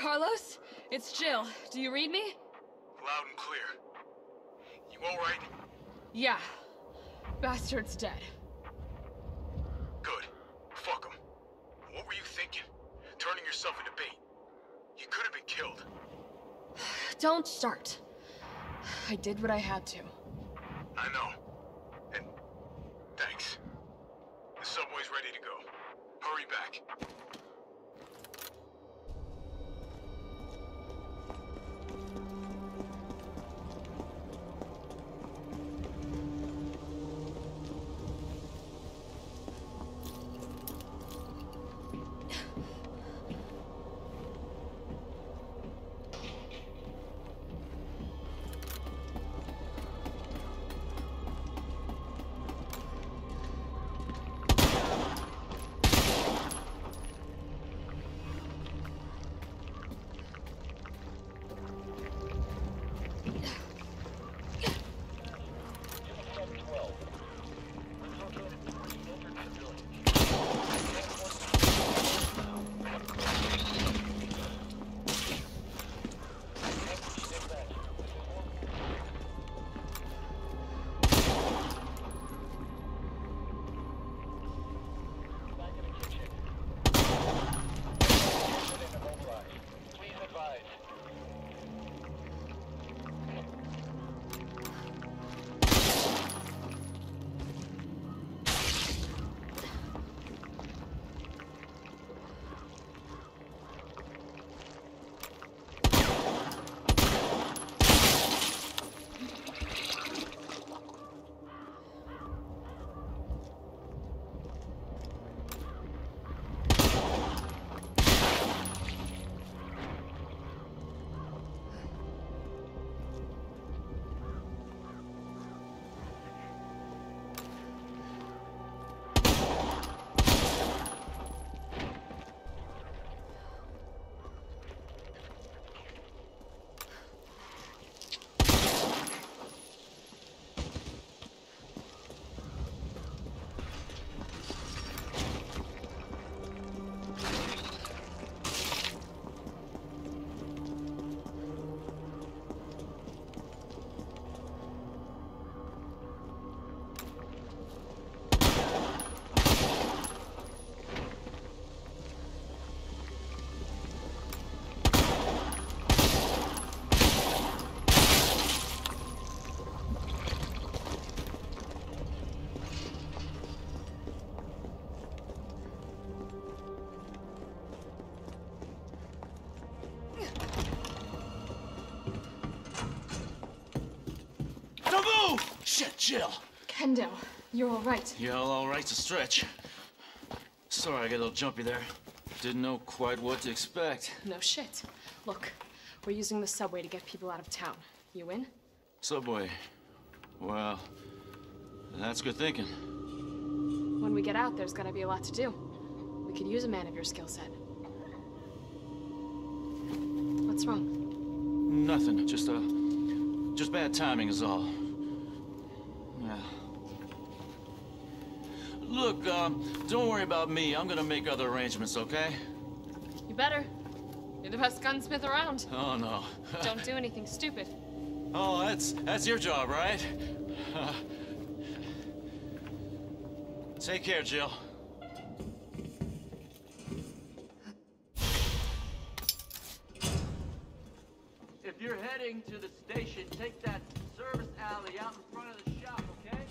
Carlos, it's Jill. Do you read me? Loud and clear. You all right? Yeah. Bastard's dead. Good. Fuck him. What were you thinking? Turning yourself into bait. You could have been killed. Don't start. I did what I had to. I know. And thanks. The subway's ready to go. Hurry back. Jill! Kendo, you're all right. Yeah, all right's a stretch. Sorry I got a little jumpy there. Didn't know quite what to expect. No shit. Look, we're using the subway to get people out of town. You in? Subway? Well, that's good thinking. When we get out, there's gonna be a lot to do. We could use a man of your skill set. What's wrong? Nothing. Just bad timing is all. Look, don't worry about me. I'm gonna make other arrangements, okay? You better. You're the best gunsmith around. Oh, no. Don't do anything stupid. Oh, that's your job, right? Take care, Jill. If you're heading to the station, take that service alley out in front of the shop, okay?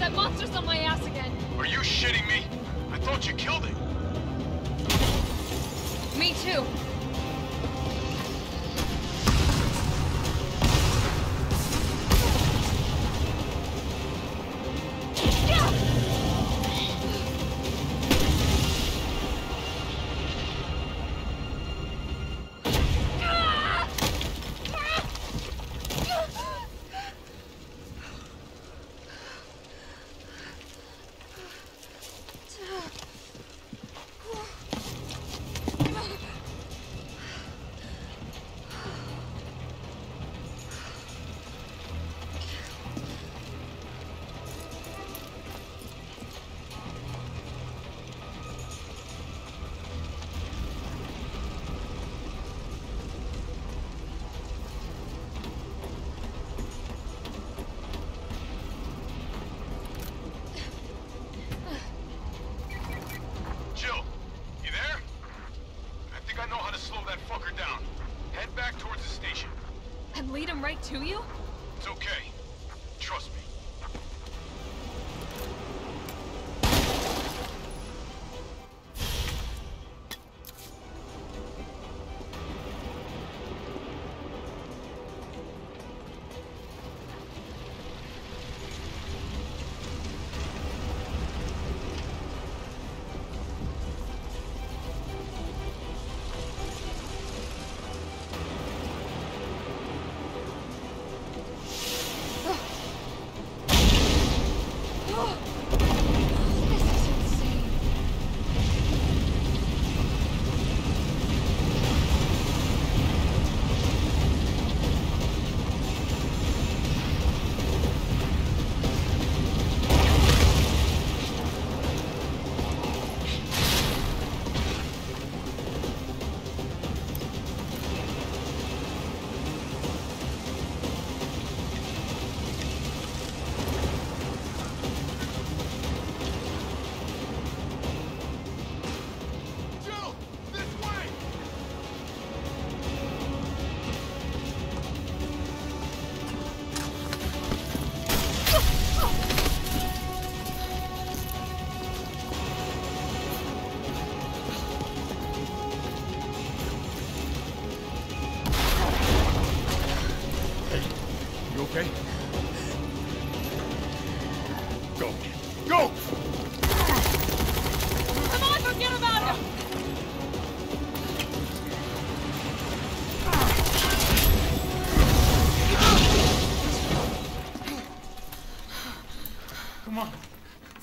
That monster's on my ass again. Are you shitting me? I thought you killed it. Me too. To you? It's okay. Trust me.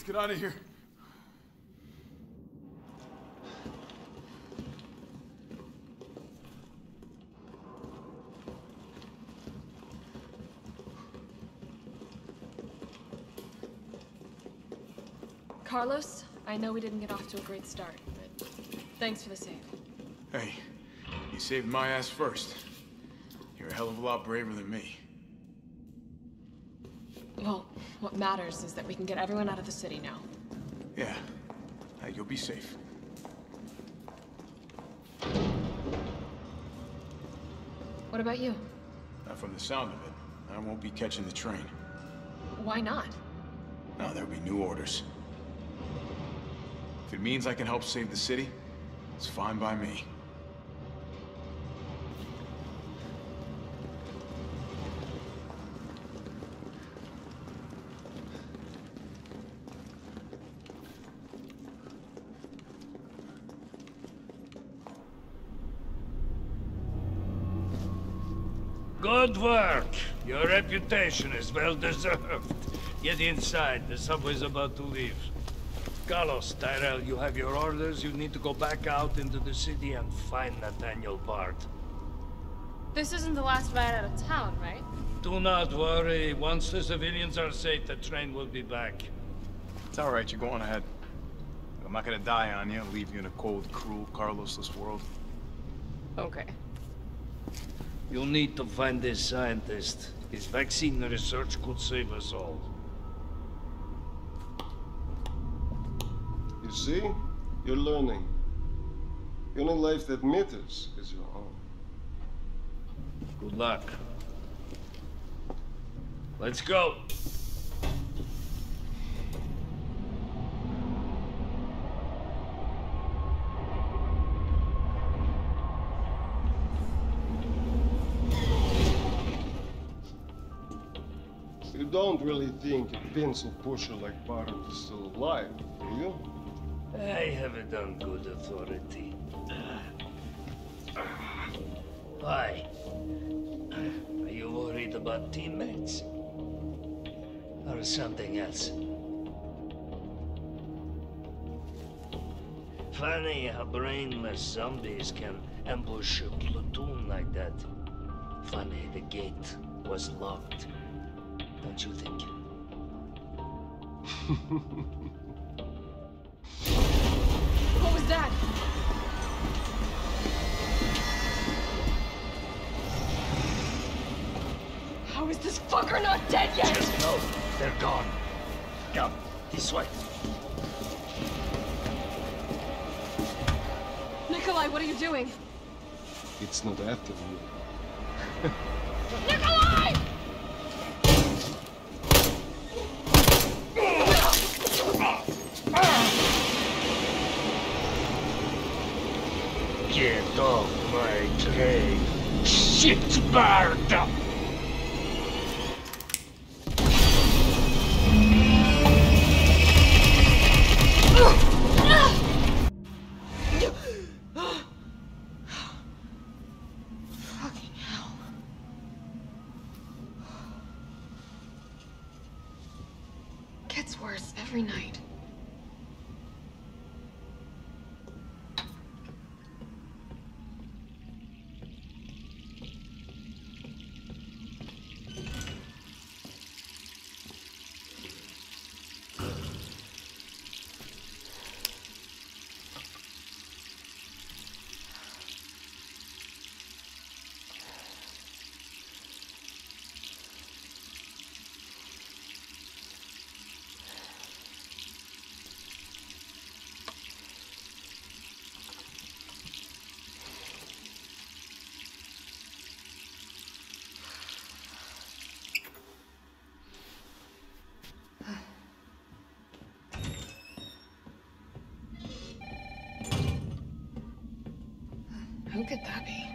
Get out of here. Carlos, I know we didn't get off to a great start, but thanks for the save. Hey, you saved my ass first. You're a hell of a lot braver than me. Well, what matters is that we can get everyone out of the city now. Yeah. You'll be safe. What about you? From the sound of it, I won't be catching the train. Why not? No, there'll be new orders. If it means I can help save the city, it's fine by me. Good work. Your reputation is well deserved. Get inside. The subway's about to leave. Carlos, Tyrell, you have your orders. You need to go back out into the city and find Nathaniel Bard. This isn't the last ride out of town, right? Do not worry. Once the civilians are safe, the train will be back. It's all right. You're going ahead. I'm not gonna die on you and leave you in a cold, cruel, Carlos-less world. Okay. You'll need to find this scientist. His vaccine research could save us all. You see? You're learning. The only life that matters is your own. Good luck. Let's go! You don't really think a pencil pusher like Barton is still alive, do you? I have it on good authority. Why? Are you worried about teammates? Or something else? Funny how brainless zombies can ambush a platoon like that. Funny the gate was locked. Don't you think? What was that? How is this fucker not dead yet? Just know they're gone. Come, this way. Nikolai, what are you doing? It's not after me. Nikolai! Get off my train, shit Barton! Who could that be?